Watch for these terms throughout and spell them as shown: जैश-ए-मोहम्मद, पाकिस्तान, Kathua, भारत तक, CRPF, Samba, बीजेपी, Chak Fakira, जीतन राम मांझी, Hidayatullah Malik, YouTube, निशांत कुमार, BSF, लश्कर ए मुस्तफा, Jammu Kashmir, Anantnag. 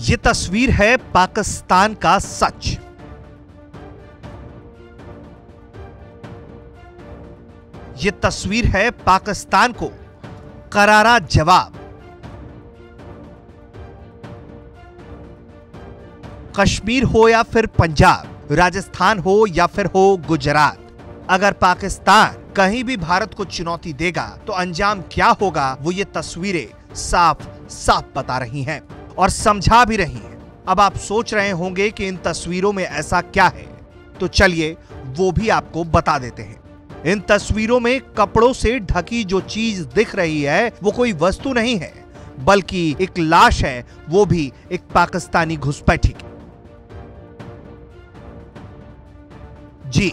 ये तस्वीर है पाकिस्तान का सच। ये तस्वीर है पाकिस्तान को करारा जवाब। कश्मीर हो या फिर पंजाब, राजस्थान हो या फिर हो गुजरात, अगर पाकिस्तान कहीं भी भारत को चुनौती देगा तो अंजाम क्या होगा वो ये तस्वीरें साफ साफ बता रही हैं और समझा भी रही हैं। अब आप सोच रहे होंगे कि इन तस्वीरों में ऐसा क्या है, तो चलिए वो भी आपको बता देते हैं। इन तस्वीरों में कपड़ों से ढकी जो चीज दिख रही है वो कोई वस्तु नहीं है, बल्कि एक लाश है, वो भी एक पाकिस्तानी घुसपैठी की। जी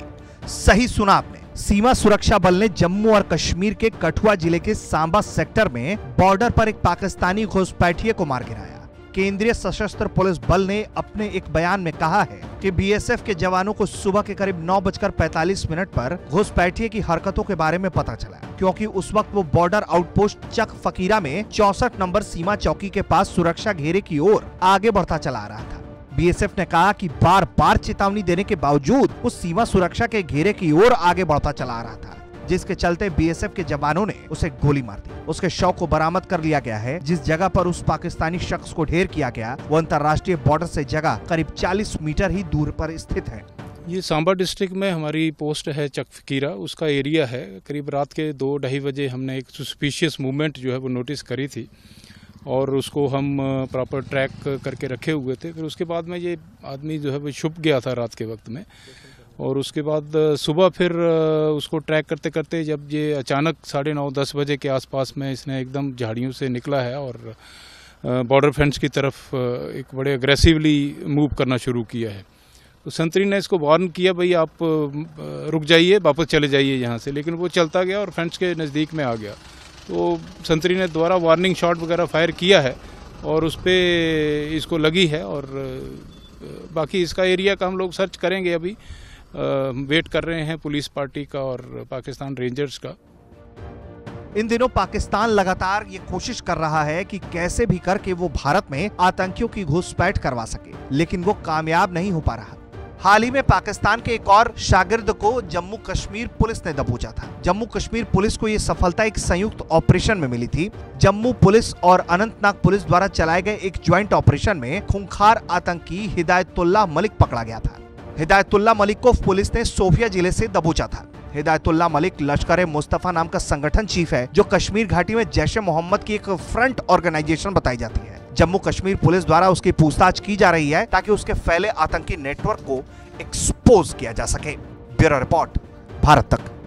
सही सुना आपने, सीमा सुरक्षा बल ने जम्मू और कश्मीर के कठुआ जिले के सांबा सेक्टर में बॉर्डर पर एक पाकिस्तानी घुसपैठिए को मार गिराया। केंद्रीय सशस्त्र पुलिस बल ने अपने एक बयान में कहा है कि बीएसएफ के जवानों को सुबह के करीब 9:45 पर घुसपैठिए की हरकतों के बारे में पता चला, क्योंकि उस वक्त वो बॉर्डर आउटपोस्ट चक फकीरा में 64 नंबर सीमा चौकी के पास सुरक्षा घेरे की ओर आगे बढ़ता चला आ रहा था। बीएसएफ ने कहा कि बार बार चेतावनी देने के बावजूद वो सीमा सुरक्षा के घेरे की ओर आगे बढ़ता चला आ रहा था, जिसके चलते बीएसएफ के जवानों ने उसे गोली मार दी। उसके शव को बरामद कर लिया गया है। जिस जगह पर उस पाकिस्तानी शख्स को ढेर किया गया वो अंतर्राष्ट्रीय बॉर्डर से जगह करीब 40 मीटर ही दूर पर स्थित है। ये सांबा डिस्ट्रिक्ट में हमारी पोस्ट है चक फकीरा, उसका एरिया है। करीब रात के 2-2:30 बजे हमने एक सस्पिशियस मूवमेंट जो है वो नोटिस करी थी और उसको हम प्रॉपर ट्रैक करके रखे हुए थे। फिर उसके बाद में ये आदमी जो है वो छुप गया था रात के वक्त में, और उसके बाद सुबह फिर उसको ट्रैक करते करते जब ये अचानक 9:30-10 बजे के आसपास में इसने एकदम झाड़ियों से निकला है और बॉर्डर फेंस की तरफ एक बड़े अग्रेसिवली मूव करना शुरू किया है। तो संतरी ने इसको वार्न किया, भाई आप रुक जाइए, वापस चले जाइए यहाँ से, लेकिन वो चलता गया और फेंस के नज़दीक में आ गया। तो संतरी ने दोबारा वार्निंग शॉट वगैरह फायर किया है और उस पर इसको लगी है। और बाकी इसका एरिया का हम लोग सर्च करेंगे, अभी वेट कर रहे हैं पुलिस पार्टी का और पाकिस्तान रेंजर्स का। इन दिनों पाकिस्तान लगातार ये कोशिश कर रहा है कि कैसे भी करके वो भारत में आतंकियों की घुसपैठ करवा सके, लेकिन वो कामयाब नहीं हो पा रहा। हाल ही में पाकिस्तान के एक और शागिर्द को जम्मू कश्मीर पुलिस ने दबोचा था। जम्मू कश्मीर पुलिस को ये सफलता एक संयुक्त ऑपरेशन में मिली थी। जम्मू पुलिस और अनंतनाग पुलिस द्वारा चलाए गए एक ज्वाइंट ऑपरेशन में खूंखार आतंकी हिदायतुल्लाह मलिक पकड़ा गया था। हिदायतुल्लाह मलिक को पुलिस ने सोफिया जिले से दबोचा था। हिदायतुल्लाह मलिक लश्कर ए मुस्तफा नाम का संगठन चीफ है, जो कश्मीर घाटी में जैश-ए-मोहम्मद की एक फ्रंट ऑर्गेनाइजेशन बताई जाती है। जम्मू कश्मीर पुलिस द्वारा उसकी पूछताछ की जा रही है ताकि उसके फैले आतंकी नेटवर्क को एक्सपोज किया जा सके। ब्यूरो रिपोर्ट, भारत तक।